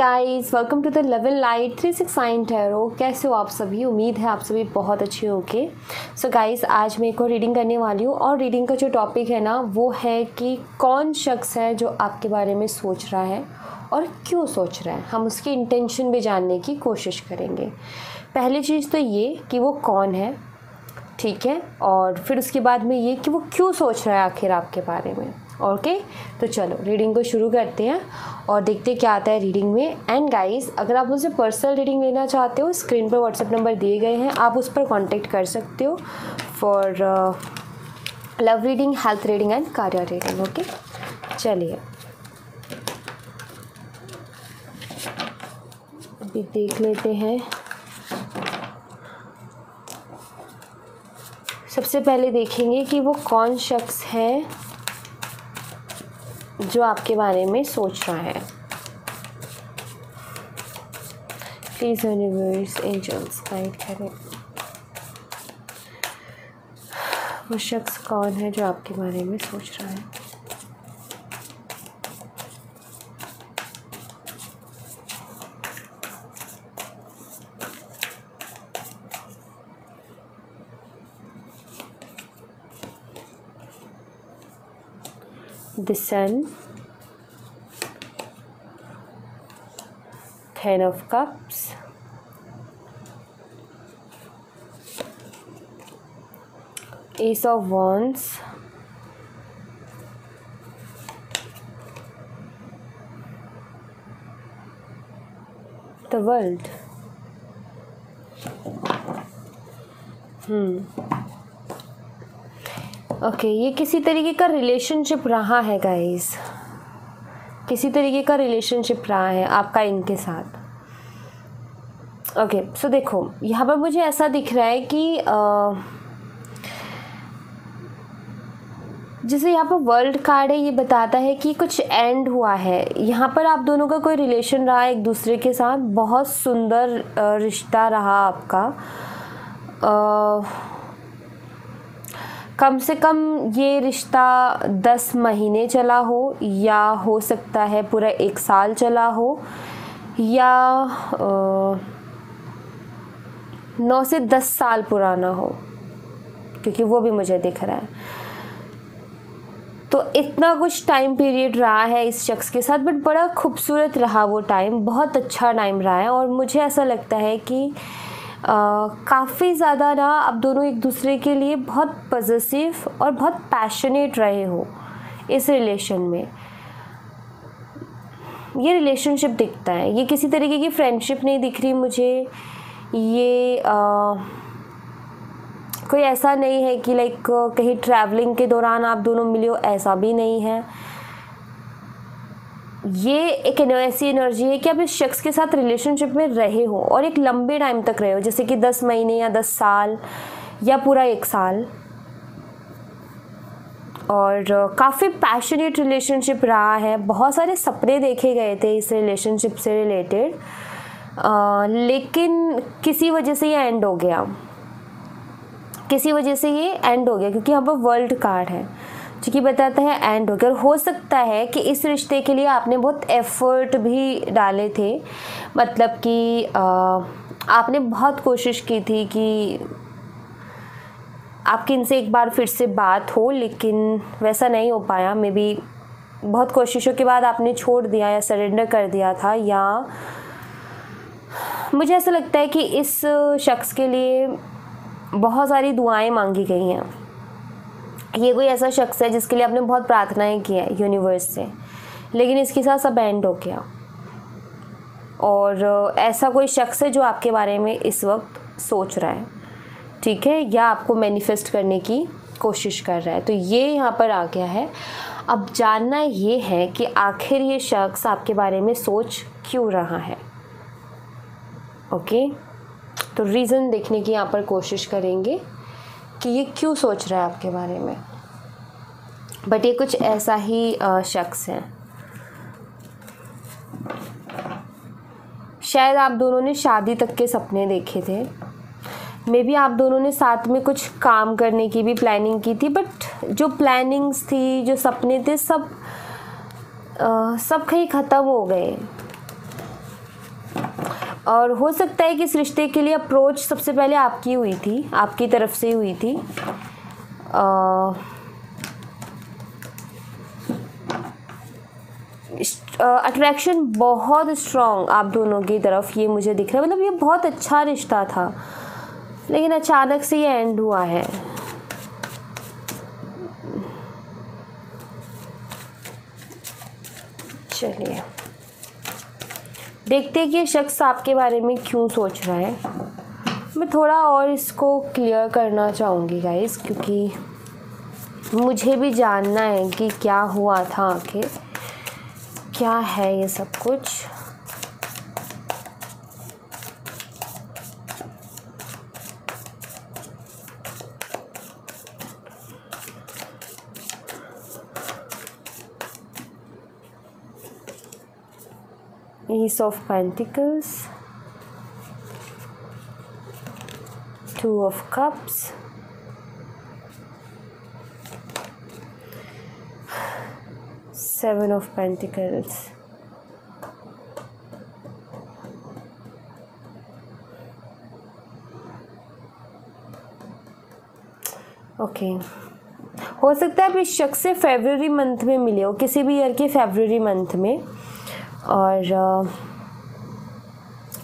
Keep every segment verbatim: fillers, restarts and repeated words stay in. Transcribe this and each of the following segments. Guys welcome to the level light three six nine tarot. कैसे हो आप सभी? उम्मीद है आप सभी बहुत अच्छे होगे। सो गाइज़ आज मैं एक और रीडिंग करने वाली हूँ और रीडिंग का जो टॉपिक है ना वो है कि कौन शख्स है जो आपके बारे में सोच रहा है और क्यों सोच रहा है। हम उसकी इंटेंशन भी जानने की कोशिश करेंगे। पहली चीज़ तो ये कि वो कौन है, ठीक है, और फिर उसके बाद में ये कि वो क्यों सोच रहा है आखिर आपके बारे में। Okay okay? तो चलो रीडिंग को शुरू करते हैं और देखते क्या आता है रीडिंग में। एंड गाइस अगर आप मुझसे पर्सनल रीडिंग लेना चाहते हो, स्क्रीन पर व्हाट्सएप नंबर दिए गए हैं, आप उस पर कांटेक्ट कर सकते हो for love reading, health reading and कार्य रीडिंग। ओके चलिए अभी देख लेते हैं। सबसे पहले देखेंगे कि वो कौन शख्स है जो आपके बारे में सोच रहा है। प्लीज़ यूनिवर्स एंजल्स गाइड करें, वो शख्स कौन है जो आपके बारे में सोच रहा है। The Sun, Ten of Cups, Ace of Wands, the World. Hmm. Okay okay, ये किसी तरीके का रिलेशनशिप रहा है गाइस, किसी तरीके का रिलेशनशिप रहा है आपका इनके साथ। ओके okay, सो so देखो यहाँ पर मुझे ऐसा दिख रहा है कि आ, जैसे यहाँ पर वर्ल्ड कार्ड है, ये बताता है कि कुछ एंड हुआ है। यहाँ पर आप दोनों का कोई रिलेशन रहा है एक दूसरे के साथ, बहुत सुंदर रिश्ता रहा आपका। आ, कम से कम ये रिश्ता दस महीने चला हो, या हो सकता है पूरा एक साल चला हो, या नौ से दस साल पुराना हो, क्योंकि वो भी मुझे दिख रहा है। तो इतना कुछ टाइम पीरियड रहा है इस शख्स के साथ, बट बड़ा खूबसूरत रहा वो टाइम, बहुत अच्छा टाइम रहा है। और मुझे ऐसा लगता है कि Uh, काफ़ी ज़्यादा ना आप दोनों एक दूसरे के लिए बहुत पॉजिटिव और बहुत पैशनेट रहे हो इस रिलेशन में। ये रिलेशनशिप दिखता है, ये किसी तरीके की फ्रेंडशिप नहीं दिख रही मुझे। ये uh, कोई ऐसा नहीं है कि लाइक कहीं ट्रैवलिंग के दौरान आप दोनों मिले हो, ऐसा भी नहीं है। ये एक ऐसी एनर्जी है कि आप इस शख्स के साथ रिलेशनशिप में रहे हो और एक लंबे टाइम तक रहे हो, जैसे कि दस महीने या दस साल या पूरा एक साल, और काफ़ी पैशनेट रिलेशनशिप रहा है। बहुत सारे सपने देखे गए थे इस रिलेशनशिप से रिलेटेड, लेकिन किसी वजह से ये एंड हो गया, किसी वजह से ये एंड हो गया, क्योंकि यहाँ पर वर्ल्ड कार्ड है जो कि बताता है एंड होकर। हो सकता है कि इस रिश्ते के लिए आपने बहुत एफ़र्ट भी डाले थे, मतलब कि आपने बहुत कोशिश की थी कि आपकी इनसे एक बार फिर से बात हो, लेकिन वैसा नहीं हो पाया। मे बी बहुत कोशिशों के बाद आपने छोड़ दिया या सरेंडर कर दिया था, या मुझे ऐसा लगता है कि इस शख्स के लिए बहुत सारी दुआएं मांगी गई हैं। ये कोई ऐसा शख्स है जिसके लिए आपने बहुत प्रार्थनाएं की है यूनिवर्स से, लेकिन इसके साथ सब एंड हो गया। और ऐसा कोई शख्स है जो आपके बारे में इस वक्त सोच रहा है, ठीक है, या आपको मैनिफेस्ट करने की कोशिश कर रहा है। तो ये यहाँ पर आ गया है। अब जानना ये है कि आखिर ये शख्स आपके बारे में सोच क्यों रहा है। ओके तो रीज़न देखने की यहाँ पर कोशिश करेंगे कि ये क्यों सोच रहा है आपके बारे में। बट ये कुछ ऐसा ही शख्स है। शायद आप दोनों ने शादी तक के सपने देखे थे, मे बी आप दोनों ने साथ में कुछ काम करने की भी प्लानिंग की थी, बट जो प्लानिंग्स थी, जो सपने थे, सब आ, सब कहीं ख़त्म हो गए। और हो सकता है कि इस रिश्ते के लिए अप्रोच सबसे पहले आपकी हुई थी, आपकी तरफ से हुई थी। आ, अट्रैक्शन बहुत स्ट्रॉन्ग आप दोनों की तरफ ये मुझे दिख रहा है। मतलब ये बहुत अच्छा रिश्ता था, लेकिन अचानक से ये एंड हुआ है। चलिए देखते हैं कि ये शख्स आपके बारे में क्यों सोच रहा है। मैं थोड़ा और इसको क्लियर करना चाहूँगी गाइस, क्योंकि मुझे भी जानना है कि क्या हुआ था, आखिर क्या है ये सब कुछ। Ace of Pentacles, Two of Cups, Seven of Pentacles, okay okay. हो सकता है आप इस शख्स से फरवरी मंथ में मिले हो, किसी भी ईयर के फरवरी मंथ में। और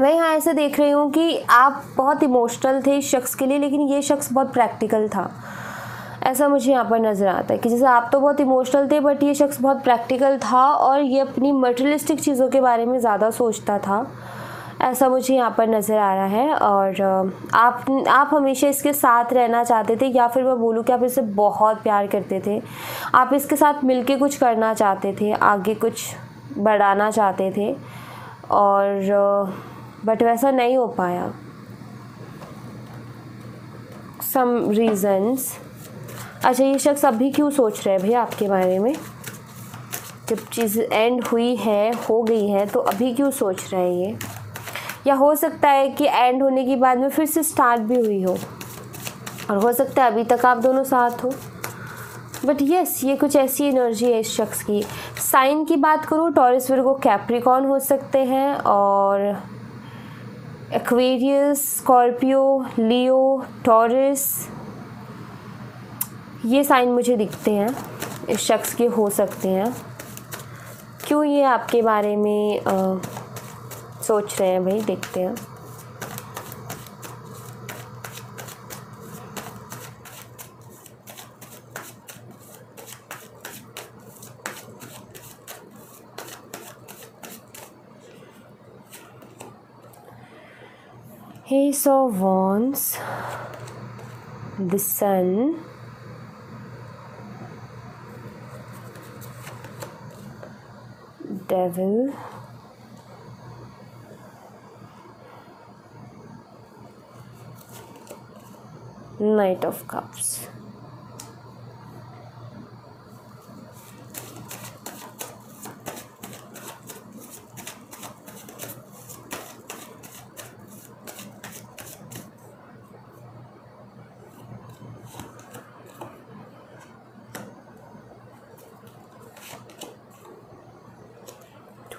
मैं यहाँ ऐसे देख रही हूँ कि आप बहुत इमोशनल थे इस शख्स के लिए, लेकिन ये शख्स बहुत प्रैक्टिकल था, ऐसा मुझे यहाँ पर नज़र आता है। कि जैसे आप तो बहुत इमोशनल थे, बट ये शख्स बहुत प्रैक्टिकल था और ये अपनी मटेरियलिस्टिक चीज़ों के बारे में ज़्यादा सोचता था, ऐसा मुझे यहाँ पर नज़र आ रहा है। और आप आप हमेशा इसके साथ रहना चाहते थे, या फिर मैं बोलूँ कि आप इससे बहुत प्यार करते थे। आप इसके साथ मिलके कुछ करना चाहते थे, आगे कुछ बढ़ाना चाहते थे, और बट वैसा नहीं हो पाया, सम रीज़न्स। अच्छा, ये शख्स अभी क्यों सोच रहे हैं भैया आपके बारे में? जब चीज़ एंड हुई है, हो गई है, तो अभी क्यों सोच रहे हैं ये? या हो सकता है कि एंड होने के बाद में फिर से स्टार्ट भी हुई हो, और हो सकता है अभी तक आप दोनों साथ हो। बट यस, ये कुछ ऐसी एनर्जी है इस शख्स की। साइन की बात करूँ, टॉरस, वर्गो, कैप्रिकॉर्न हो सकते हैं, और एक्वेरियस, स्कॉर्पियो, लियो, टॉरस, ये साइन मुझे दिखते हैं इस शख्स के, हो सकते हैं। क्यों ये आपके बारे में आ, सोच रहे हैं भाई, देखते हैं। Ace of Wands, the Sun, Devil, Knight of Cups।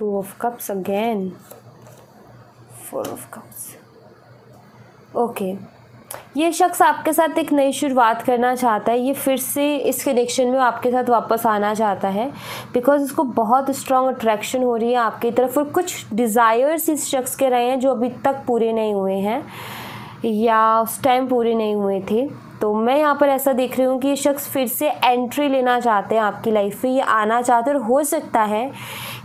Two of Cups again, Four of Cups, okay okay. ये शख्स आपके साथ एक नई शुरुआत करना चाहता है, ये फिर से इस कनेक्शन में आपके साथ वापस आना चाहता है, बिकॉज़ उसको बहुत स्ट्रॉन्ग अट्रैक्शन हो रही है आपकी तरफ, और कुछ डिज़ायर्स इस शख्स के रहे हैं जो अभी तक पूरे नहीं हुए हैं, या उस टाइम पूरे नहीं हुए थे। तो मैं यहाँ पर ऐसा देख रही हूँ कि ये शख्स फिर से एंट्री लेना चाहते हैं आपकी लाइफ में, ये आना चाहते हैं, और हो सकता है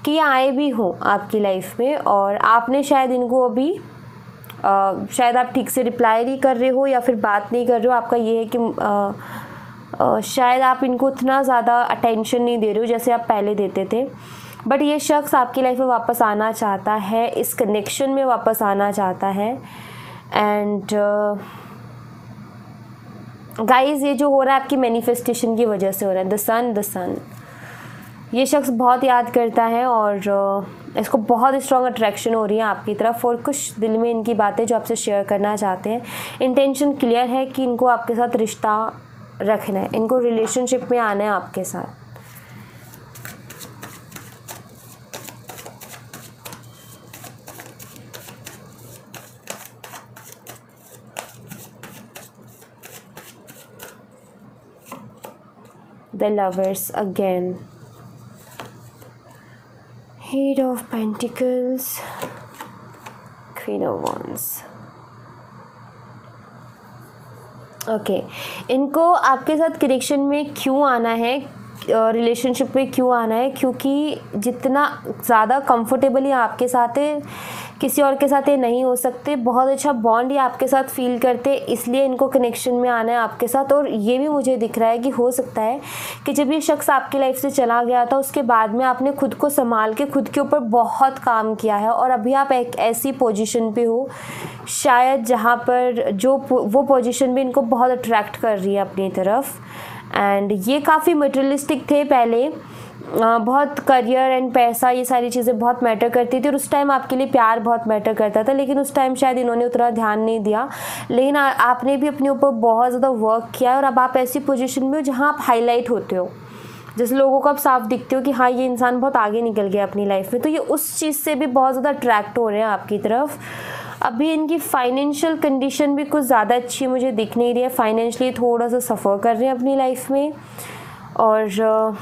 कि ये आए भी हों आपकी लाइफ में, और आपने शायद इनको अभी Uh, शायद आप ठीक से रिप्लाई नहीं कर रहे हो, या फिर बात नहीं कर रहे हो। आपका ये है कि uh, uh, शायद आप इनको इतना ज़्यादा अटेंशन नहीं दे रहे हो जैसे आप पहले देते थे। बट ये शख्स आपकी लाइफ में वापस आना चाहता है, इस कनेक्शन में वापस आना चाहता है, एंड uh, गाइज ये जो हो रहा है आपकी मैनिफेस्टेशन की वजह से हो रहा है। द सन द सन ये शख्स बहुत याद करता है और इसको बहुत स्ट्रॉन्ग अट्रैक्शन हो रही है आपकी तरफ और कुछ दिल में इनकी बातें जो आपसे शेयर करना चाहते हैं। इंटेंशन क्लियर है कि इनको आपके साथ रिश्ता रखना है, इनको रिलेशनशिप में आना है आपके साथ। The lovers again, Eight of Pentacles, Queen of Wands। Okay okay. इनको आपके साथ कनेक्शन में क्यों आना है, रिलेशनशिप में क्यों आना है? क्योंकि जितना ज़्यादा कंफर्टेबल ये आपके साथ है, किसी और के साथ ये नहीं हो सकते। बहुत अच्छा बॉन्ड ये आपके साथ फ़ील करते, इसलिए इनको कनेक्शन में आना है आपके साथ। और ये भी मुझे दिख रहा है कि हो सकता है कि जब ये शख्स आपकी लाइफ से चला गया था, उसके बाद में आपने खुद को संभाल के खुद के ऊपर बहुत काम किया है और अभी आप एक ऐसी पोजीशन पे हो शायद जहाँ पर जो वो पोजीशन भी इनको बहुत अट्रैक्ट कर रही है अपनी तरफ। एंड ये काफ़ी मटेरियलिस्टिक थे पहले, बहुत करियर एंड पैसा ये सारी चीज़ें बहुत मैटर करती थी और उस टाइम आपके लिए प्यार बहुत मैटर करता था, लेकिन उस टाइम शायद इन्होंने उतना ध्यान नहीं दिया। लेकिन आ, आपने भी अपने ऊपर बहुत ज़्यादा वर्क किया है और अब आप ऐसी पोजीशन में हो जहाँ आप हाईलाइट होते हो, जैसे लोगों को आप साफ दिखते हो कि हाँ ये इंसान बहुत आगे निकल गया अपनी लाइफ में। तो ये उस चीज़ से भी बहुत ज़्यादा अट्रैक्ट हो रहे हैं आपकी तरफ। अभी इनकी फाइनेंशियल कंडीशन भी कुछ ज़्यादा अच्छी मुझे दिख नहीं रही है, फाइनेंशियली थोड़ा सा सफ़र कर रहे हैं अपनी लाइफ में। और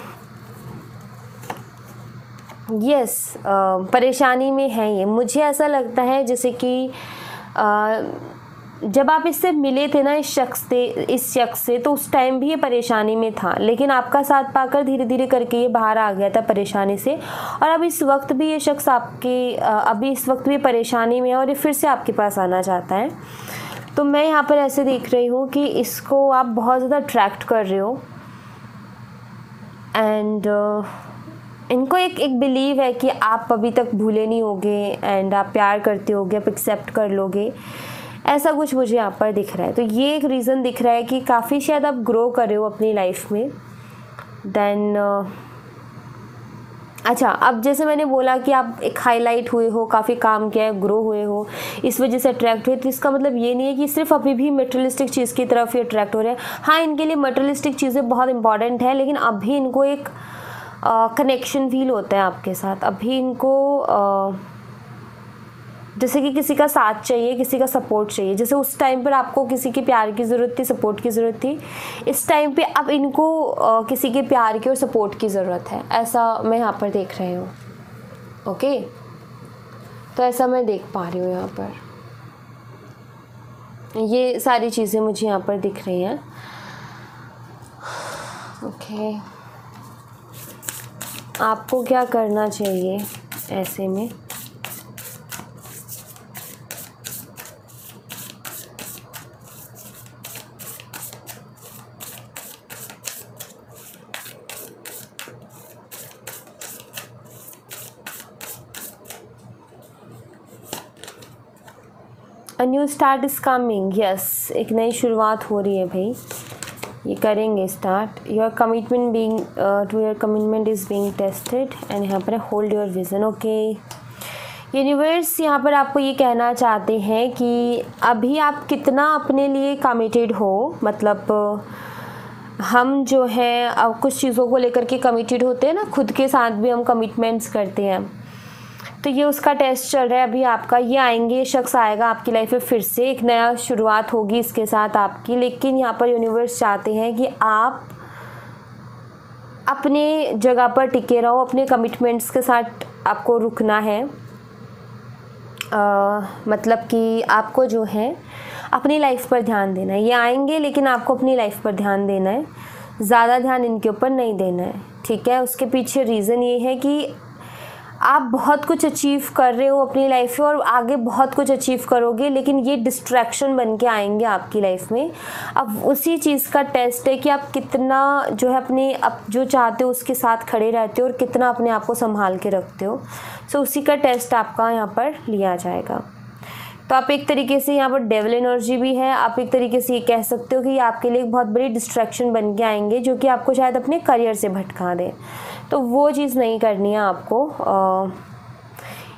यस uh, uh, परेशानी में हैं ये, मुझे ऐसा लगता है जैसे कि uh, जब आप इससे मिले थे ना, इस शख्स से इस शख्स से तो उस टाइम भी ये परेशानी में था, लेकिन आपका साथ पाकर धीरे धीरे करके ये बाहर आ गया था परेशानी से। और अब इस वक्त भी ये शख्स आपकी अभी इस वक्त भी परेशानी में है और ये फिर से आपके पास आना चाहता है। तो मैं यहाँ पर ऐसे देख रही हूँ कि इसको आप बहुत ज़्यादा अट्रैक्ट कर रहे हो एंड इनको एक एक बिलीव है कि आप अभी तक भूले नहीं होगे एंड आप प्यार करते होगे, आप एक्सेप्ट कर लोगे, ऐसा कुछ मुझे यहाँ पर दिख रहा है। तो ये एक रीज़न दिख रहा है कि काफ़ी शायद आप ग्रो कर रहे हो अपनी लाइफ में। देन अच्छा, अब जैसे मैंने बोला कि आप एक हाईलाइट हुए हो, काफ़ी काम किया है, ग्रो हुए हो, इस वजह से अट्रैक्ट हुए। तो इसका मतलब ये नहीं है कि सिर्फ अभी भी मटेरियलिस्टिक चीज़ की तरफ ही अट्रैक्ट हो रहे हैं। हाँ, इनके लिए मटेरियलिस्टिक चीज़ें बहुत इंपॉर्टेंट है, लेकिन अभी इनको एक कनेक्शन फील होता है आपके साथ। अभी इनको uh, जैसे कि किसी का साथ चाहिए, किसी का सपोर्ट चाहिए। जैसे उस टाइम पर आपको किसी के प्यार की ज़रूरत थी, सपोर्ट की ज़रूरत थी, इस टाइम पे अब इनको किसी के प्यार की और सपोर्ट की ज़रूरत है, ऐसा मैं यहाँ पर देख रही हूँ। ओके, तो ऐसा मैं देख पा रही हूँ यहाँ पर, ये सारी चीज़ें मुझे यहाँ पर दिख रही हैं। ओके, आपको क्या करना चाहिए ऐसे में? A new start is coming, yes, एक नई शुरुआत हो रही है भाई, ये करेंगे start. Your commitment being to your commitment is being tested and यहाँ पर hold your vision. Okay, universe यहाँ पर आपको ये कहना चाहते हैं कि अभी आप कितना अपने लिए कमिटेड हो, मतलब हम जो है अब कुछ चीज़ों को लेकर के कमिटेड होते हैं ना, खुद के साथ भी हम कमिटमेंट्स करते हैं, तो ये उसका टेस्ट चल रहा है अभी आपका। ये आएंगे, शख्स आएगा आपकी लाइफ में, फिर से एक नया शुरुआत होगी इसके साथ आपकी। लेकिन यहाँ पर यूनिवर्स चाहते हैं कि आप अपने जगह पर टिके रहो, अपने कमिटमेंट्स के साथ आपको रुकना है। आ, मतलब कि आपको जो है अपनी लाइफ पर ध्यान देना है। ये आएंगे लेकिन आपको अपनी लाइफ पर ध्यान देना है, ज़्यादा ध्यान इनके ऊपर नहीं देना है, ठीक है? उसके पीछे रीज़न ये है कि आप बहुत कुछ अचीव कर रहे हो अपनी लाइफ में और आगे बहुत कुछ अचीव करोगे, लेकिन ये डिस्ट्रैक्शन बन के आएंगे आपकी लाइफ में। अब उसी चीज़ का टेस्ट है कि आप कितना जो है अपने आप जो चाहते हो उसके साथ खड़े रहते हो और कितना अपने आप को संभाल के रखते हो। सो उसी का टेस्ट आपका यहाँ पर लिया जाएगा। तो आप एक तरीके से यहाँ पर डेविल एनर्जी भी है। आप एक तरीके से ये कह सकते हो कि ये आपके लिए एक बहुत बड़ी डिस्ट्रैक्शन बन के आएंगे जो कि आपको शायद अपने करियर से भटका दें, तो वो चीज़ नहीं करनी है आपको। आ,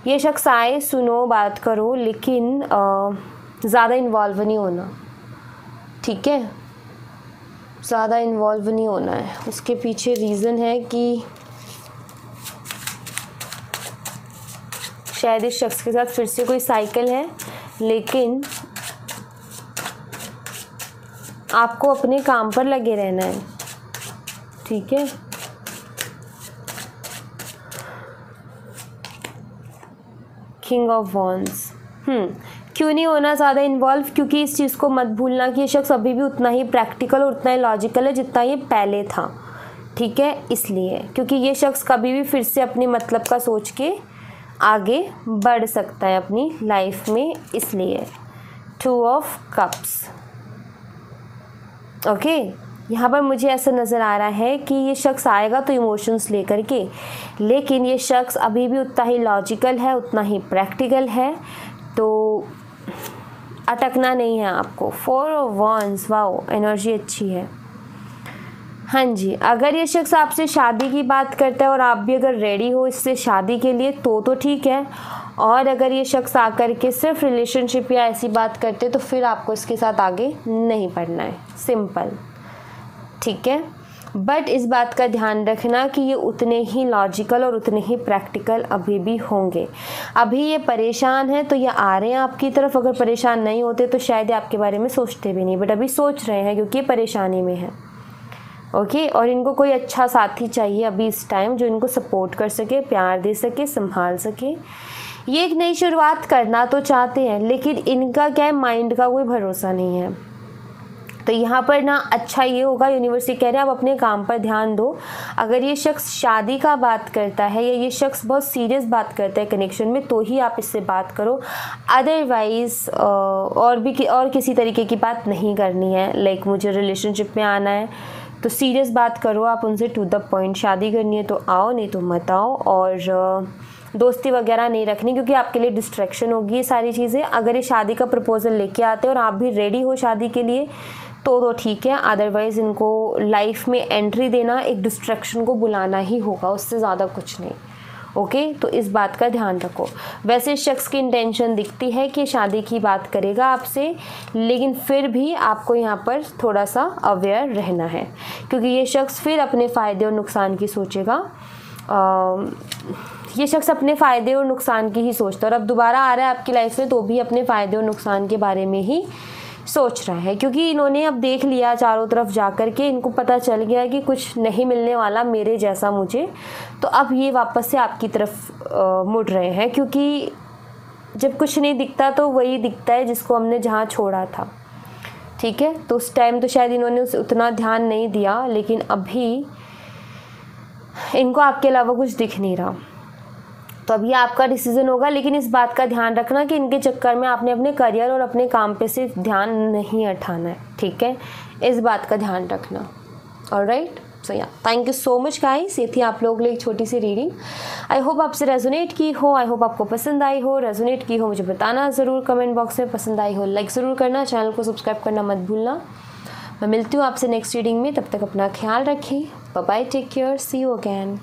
ये शख्स आए, सुनो, बात करो, लेकिन ज़्यादा इन्वॉल्व नहीं होना, ठीक है। ज़्यादा इन्वॉल्व नहीं होना है। उसके पीछे रीज़न है कि शायद इस शख्स के साथ फिर से कोई साइकिल है, लेकिन आपको अपने काम पर लगे रहना है, ठीक है। किंग ऑफ वॉन्ड्स, हम्म क्यों नहीं होना ज़्यादा इन्वॉल्व? क्योंकि इस चीज़ को मत भूलना कि ये शख्स अभी भी उतना ही प्रैक्टिकल और उतना ही लॉजिकल है जितना ये पहले था, ठीक है। इसलिए क्योंकि ये शख्स कभी भी फिर से अपने मतलब का सोच के आगे बढ़ सकता है अपनी लाइफ में, इसलिए। Two of cups, okay. यहाँ पर मुझे ऐसा नज़र आ रहा है कि ये शख्स आएगा तो इमोशंस लेकर के, लेकिन ये शख्स अभी भी उतना ही लॉजिकल है, उतना ही प्रैक्टिकल है, तो अटकना नहीं है आपको। Four of wands, wow, energy अच्छी है। हाँ जी, अगर ये शख्स आपसे शादी की बात करता है और आप भी अगर रेडी हो इससे शादी के लिए तो तो ठीक है, और अगर ये शख्स आकर के सिर्फ रिलेशनशिप या ऐसी बात करते तो फिर आपको इसके साथ आगे नहीं बढ़ना है, सिंपल, ठीक है। बट इस बात का ध्यान रखना कि ये उतने ही लॉजिकल और उतने ही प्रैक्टिकल अभी भी होंगे। अभी ये परेशान है तो ये आ रहे हैं आपकी तरफ, अगर परेशान नहीं होते तो शायद आपके बारे में सोचते भी नहीं, बट अभी सोच रहे हैं क्योंकि ये परेशानी में है, ओके। और इनको कोई अच्छा साथी चाहिए अभी इस टाइम जो इनको सपोर्ट कर सके, प्यार दे सके, संभाल सके। ये एक नई शुरुआत करना तो चाहते हैं, लेकिन इनका क्या है, माइंड का कोई भरोसा नहीं है। तो यहाँ पर ना अच्छा ये होगा, यूनिवर्सिटी कह रहे हैं आप अपने काम पर ध्यान दो। अगर ये शख्स शादी का बात करता है या ये शख्स बहुत सीरियस बात करता है कनेक्शन में, तो ही आप इससे बात करो, अदरवाइज़ और भी कि, और किसी तरीके की बात नहीं करनी है। लाइक मुझे रिलेशनशिप में आना है तो सीरियस बात करो आप उनसे, टू द पॉइंट। शादी करनी है तो आओ, नहीं तो मत आओ। और दोस्ती वगैरह नहीं रखनी क्योंकि आपके लिए डिस्ट्रैक्शन होगी ये सारी चीज़ें। अगर ये शादी का प्रपोज़ल लेके आते हैं और आप भी रेडी हो शादी के लिए तो तो ठीक है, अदरवाइज़ इनको लाइफ में एंट्री देना एक डिस्ट्रैक्शन को बुलाना ही होगा, उससे ज़्यादा कुछ नहीं, ओके। तो इस बात का ध्यान रखो। वैसे शख्स की इंटेंशन दिखती है कि शादी की बात करेगा आपसे, लेकिन फिर भी आपको यहाँ पर थोड़ा सा अवेयर रहना है क्योंकि ये शख्स फिर अपने फ़ायदे और नुकसान की सोचेगा। आ, ये शख्स अपने फ़ायदे और नुकसान की ही सोचता है, और अब दोबारा आ रहा है आपकी लाइफ में तो भी अपने फ़ायदे और नुकसान के बारे में ही सोच रहा है, क्योंकि इन्होंने अब देख लिया चारों तरफ जा कर के, इनको पता चल गया कि कुछ नहीं मिलने वाला मेरे जैसा मुझे, तो अब ये वापस से आपकी तरफ आ, मुड़ रहे हैं, क्योंकि जब कुछ नहीं दिखता तो वही दिखता है जिसको हमने जहाँ छोड़ा था, ठीक है। तो उस टाइम तो शायद इन्होंने उस उतना ध्यान नहीं दिया, लेकिन अभी इनको आपके अलावा कुछ दिख नहीं रहा, तो अब ये आपका डिसीज़न होगा। लेकिन इस बात का ध्यान रखना कि इनके चक्कर में आपने अपने करियर और अपने काम पे से ध्यान नहीं हटाना है, ठीक है, इस बात का ध्यान रखना। ऑलराइट, सो या thank you so much guys, ये थी आप लोगों के लिए एक छोटी सी रीडिंग। आई होप आपसे रेजोनेट की हो, आई होप आपको पसंद आई हो। रेजोनेट की हो मुझे बताना ज़रूर कमेंट बॉक्स में, पसंद आई हो लाइक ज़रूर करना, चैनल को सब्सक्राइब करना मत भूलना। मैं मिलती हूँ आपसे नेक्स्ट रीडिंग में, तब तक अपना ख्याल रखें, bye bye, take care, see you again.